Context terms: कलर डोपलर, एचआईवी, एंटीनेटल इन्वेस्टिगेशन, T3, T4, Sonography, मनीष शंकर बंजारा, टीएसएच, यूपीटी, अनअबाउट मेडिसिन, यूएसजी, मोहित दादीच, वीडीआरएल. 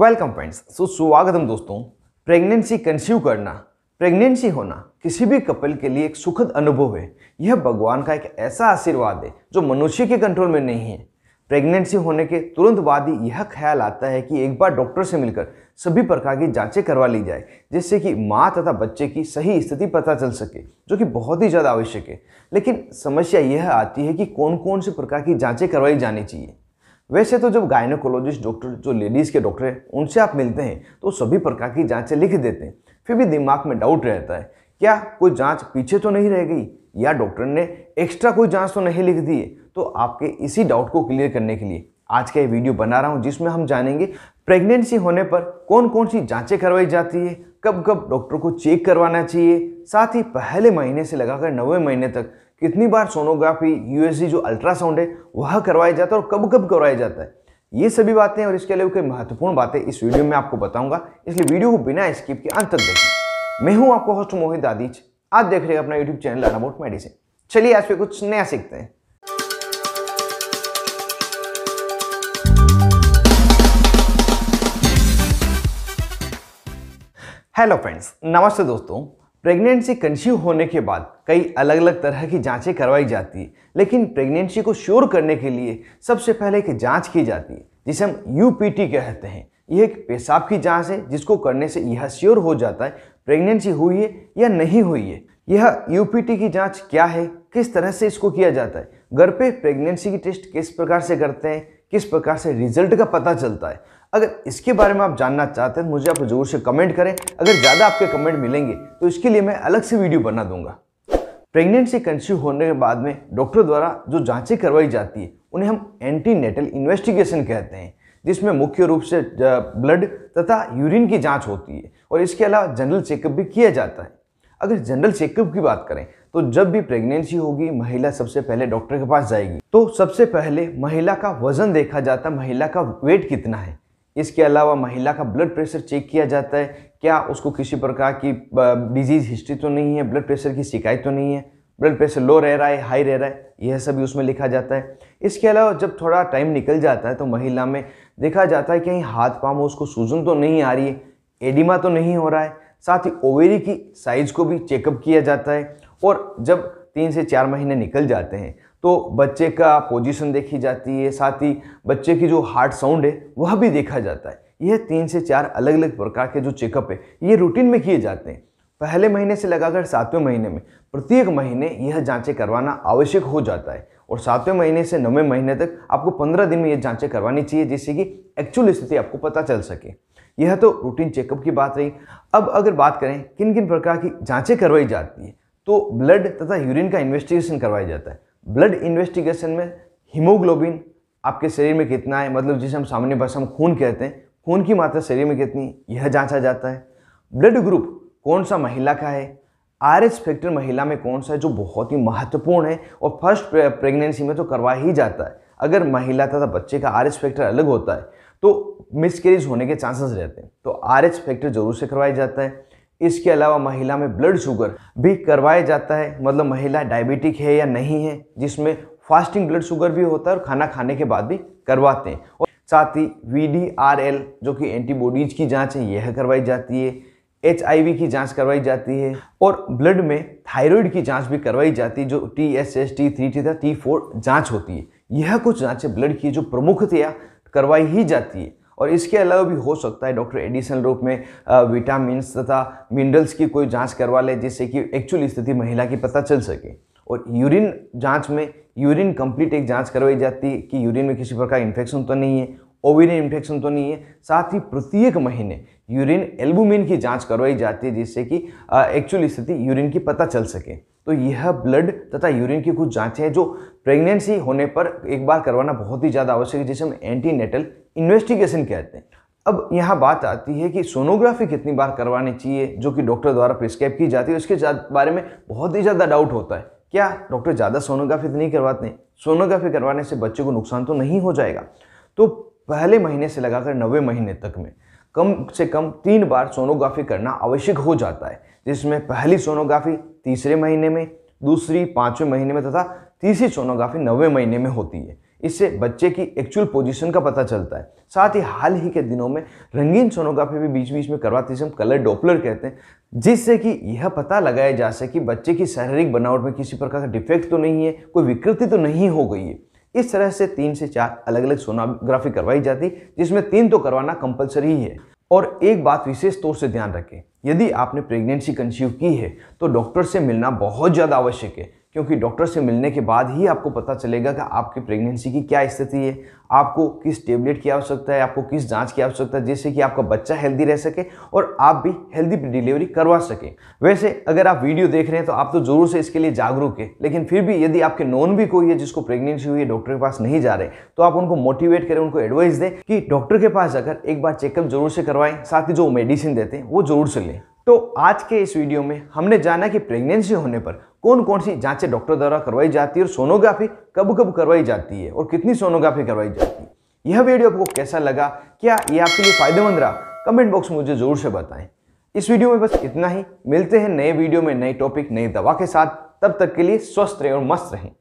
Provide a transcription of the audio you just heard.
Welcome friends, सुस्वागतम दोस्तों। Pregnancy conceive करना, प्रेगनेंसी होना किसी भी कपल के लिए एक सुखद अनुभव है। यह भगवान का एक ऐसा आशीर्वाद है जो मनुष्य के कंट्रोल में नहीं है। प्रेगनेंसी होने के तुरंत बाद ही यह ख्याल आता है कि एक बार डॉक्टर से मिलकर सभी प्रकार की जांचें करवा ली जाए, जिससे कि माँ तथा बच्चे की सही स्थिति पता चल सके, जो कि बहुत ही ज़्यादा आवश्यक है। लेकिन समस्या यह आती है कि कौन कौन से प्रकार की जाँचें करवाई जानी चाहिए। वैसे तो जब गायनोकोलॉजिस्ट डॉक्टर जो लेडीज़ के डॉक्टर हैं उनसे आप मिलते हैं तो सभी प्रकार की जाँचें लिख देते हैं, फिर भी दिमाग में डाउट रहता है, क्या कोई जांच पीछे तो नहीं रह गई या डॉक्टर ने एक्स्ट्रा कोई जांच तो नहीं लिख दी है। तो आपके इसी डाउट को क्लियर करने के लिए आज का ये वीडियो बना रहा हूँ, जिसमें हम जानेंगे प्रेगनेंसी होने पर कौन कौन सी जांचें करवाई जाती है, कब कब डॉक्टर को चेक करवाना चाहिए, साथ ही पहले महीने से लगाकर 9वें महीने तक कितनी बार सोनोग्राफी, यूएसजी जो अल्ट्रासाउंड है वह करवाया जाता है और कब कब करवाया जाता है। ये सभी बातें और इसके अलावा कई महत्वपूर्ण बातें इस वीडियो में आपको बताऊंगा, इसलिए वीडियो को बिना स्किप के अंत तक देखें। मैं हूं आपको होस्ट मोहित दादीच, आप देख रहे हैं अपना यूट्यूब चैनल अनअबाउट मेडिसिन। चलिए आज पे कुछ नया सीखते हैं। हेलो फ्रेंड्स, नमस्ते दोस्तों। प्रेगनेंसी कंसीव होने के बाद कई अलग अलग तरह की जांचें करवाई जाती है, लेकिन प्रेगनेंसी को श्योर करने के लिए सबसे पहले एक जांच की जाती है जिसे हम यूपीटी कहते हैं। यह एक पेशाब की जांच है जिसको करने से यह श्योर हो जाता है प्रेगनेंसी हुई है या नहीं हुई है। यह यूपीटी की जांच क्या है, किस तरह से इसको किया जाता है, घर पे प्रेगनेंसी की टेस्ट किस प्रकार से करते हैं, किस प्रकार से रिजल्ट का पता चलता है, अगर इसके बारे में आप जानना चाहते हैं तो मुझे आप जरूर से कमेंट करें। अगर ज़्यादा आपके कमेंट मिलेंगे तो इसके लिए मैं अलग से वीडियो बना दूंगा। प्रेगनेंसी कंसीव होने के बाद में डॉक्टर द्वारा जो जांचें करवाई जाती है उन्हें हम एंटीनेटल इन्वेस्टिगेशन कहते हैं, जिसमें मुख्य रूप से ब्लड तथा यूरिन की जाँच होती है और इसके अलावा जनरल चेकअप भी किया जाता है। अगर जनरल चेकअप की बात करें तो जब भी प्रेगनेंसी होगी महिला सबसे पहले डॉक्टर के पास जाएगी, तो सबसे पहले महिला का वजन देखा जाता है, महिला का वेट कितना है। इसके अलावा महिला का ब्लड प्रेशर चेक किया जाता है, क्या उसको किसी प्रकार की डिजीज़ हिस्ट्री तो नहीं है, ब्लड प्रेशर की शिकायत तो नहीं है, ब्लड प्रेशर लो रह रहा है, हाई रह रहा है, यह सब भी उसमें लिखा जाता है। इसके अलावा जब थोड़ा टाइम निकल जाता है तो महिला में देखा जाता है कहीं हाथ पाँव में उसको सूजन तो नहीं आ रही है, एडिमा तो नहीं हो रहा है। साथ ही ओवेरी की साइज़ को भी चेकअप किया जाता है और जब 3 से 4 महीने निकल जाते हैं तो बच्चे का पोजीशन देखी जाती है, साथ ही बच्चे की जो हार्ट साउंड है वह भी देखा जाता है। यह 3 से 4 अलग अलग प्रकार के जो चेकअप है ये रूटीन में किए जाते हैं। पहले महीने से लगाकर 7वें महीने में प्रत्येक महीने यह जांचें करवाना आवश्यक हो जाता है और 7वें महीने से 9वें महीने तक आपको 15 दिन में यह जाँचें करवानी चाहिए, जिससे कि एक्चुअल स्थिति आपको पता चल सके। यह तो रूटीन चेकअप की बात रही। अब अगर बात करें किन किन प्रकार की जाँचें करवाई जाती है तो ब्लड तथा यूरिन का इन्वेस्टिगेशन करवाया जाता है। ब्लड इन्वेस्टिगेशन में हीमोग्लोबिन आपके शरीर में कितना है, मतलब जिसे हम सामान्य भाषा में खून कहते हैं, खून की मात्रा शरीर में कितनी है यह जांचा जाता है। ब्लड ग्रुप कौन सा महिला का है, आरएच फैक्टर महिला में कौन सा है, जो बहुत ही महत्वपूर्ण है और फर्स्ट प्रेगनेंसी में तो करवा ही जाता है। अगर महिला तथा बच्चे का आरएच फैक्टर अलग होता है तो मिसकैरेज होने के चांसेस रहते हैं, तो आरएच फैक्टर जरूर से करवाया जाता है। इसके अलावा महिला में ब्लड शुगर भी करवाया जाता है, मतलब महिला डायबिटिक है या नहीं है, जिसमें फास्टिंग ब्लड शुगर भी होता है और खाना खाने के बाद भी करवाते हैं। और साथ ही वीडीआरएल जो कि एंटीबॉडीज की जांच है यह करवाई जाती है, एचआईवी की जांच करवाई जाती है और ब्लड में थायराइड की जांच भी करवाई जाती है, जो टीएसएच, T3 तथा T4 जाँच होती है। यह कुछ जाँचें ब्लड की जो प्रमुखतया करवाई ही जाती है और इसके अलावा भी हो सकता है डॉक्टर एडिशनल रूप में विटामिन तथा मिनरल्स की कोई जांच करवा ले, जिससे कि एक्चुअल स्थिति महिला की पता चल सके। और यूरिन जांच में यूरिन कंप्लीट एक जांच करवाई जाती है कि यूरिन में किसी प्रकार इन्फेक्शन तो नहीं है, ओवेरियन इन्फेक्शन तो नहीं है। साथ ही प्रत्येक महीने यूरिन एल्बुमिन की जाँच करवाई जाती है, जिससे कि एक्चुअल स्थिति यूरिन की पता चल सके। तो यह ब्लड तथा यूरिन की कुछ जाँचें हैं जो प्रेगनेंसी होने पर एक बार करवाना बहुत ही ज़्यादा आवश्यक है, जिसे हम एंटीनेटल इन्वेस्टिगेशन कहते हैं। अब यहाँ बात आती है कि सोनोग्राफी कितनी बार करवानी चाहिए जो कि डॉक्टर द्वारा प्रिस्क्राइब की जाती है, उसके बारे में बहुत ही ज़्यादा डाउट होता है, क्या डॉक्टर ज़्यादा सोनोग्राफी तो नहीं करवाते हैं, सोनोग्राफी करवाने से बच्चे को नुकसान तो नहीं हो जाएगा। तो पहले महीने से लगाकर 9वें महीने तक में कम से कम 3 बार सोनोग्राफी करना आवश्यक हो जाता है, जिसमें पहली सोनोग्राफी 3रे महीने में, दूसरी 5वें महीने में तथा तीसरी सोनोग्राफी 9वें महीने में होती है। इससे बच्चे की एक्चुअल पोजीशन का पता चलता है। साथ ही हाल ही के दिनों में रंगीन सोनोग्राफी भी बीच बीच में करवाते हैं, हम कलर डोपलर कहते हैं, जिससे कि यह पता लगाया जा सके कि बच्चे की शारीरिक बनावट में किसी प्रकार का डिफेक्ट तो नहीं है, कोई विकृति तो नहीं हो गई है। इस तरह से 3 से 4 अलग अलग सोनोग्राफी करवाई जाती, जिसमें 3 तो करवाना कंपलसरी ही है। और एक बात विशेष तौर से ध्यान रखें, यदि आपने प्रेगनेंसी कंसीव की है तो डॉक्टर से मिलना बहुत ज़्यादा आवश्यक है, क्योंकि डॉक्टर से मिलने के बाद ही आपको पता चलेगा कि आपकी प्रेगनेंसी की क्या स्थिति है, आपको किस टेबलेट की आवश्यकता है, आपको किस जांच की आवश्यकता है, जिससे कि आपका बच्चा हेल्दी रह सके और आप भी हेल्दी डिलीवरी करवा सकें। वैसे अगर आप वीडियो देख रहे हैं तो आप तो ज़रूर से इसके लिए जागरूक है, लेकिन फिर भी यदि आपके नॉन भी कोई है जिसको प्रेगनेंसी हुई है, डॉक्टर के पास नहीं जा रहे, तो आप उनको मोटिवेट करें, उनको एडवाइस दें कि डॉक्टर के पास जाकर एक बार चेकअप जरूर से करवाएं, साथ ही जो मेडिसिन देते हैं वो ज़रूर से लें। तो आज के इस वीडियो में हमने जाना कि प्रेगनेंसी होने पर कौन कौन सी जांचें डॉक्टर द्वारा करवाई जाती है और सोनोग्राफी कब कब करवाई जाती है और कितनी सोनोग्राफी करवाई जाती है। यह वीडियो आपको कैसा लगा, क्या ये आपके लिए फायदेमंद रहा, कमेंट बॉक्स में मुझे ज़रूर से बताएं। इस वीडियो में बस इतना ही, मिलते हैं नए वीडियो में नए टॉपिक नई दवा के साथ। तब तक के लिए स्वस्थ रहें और मस्त रहें।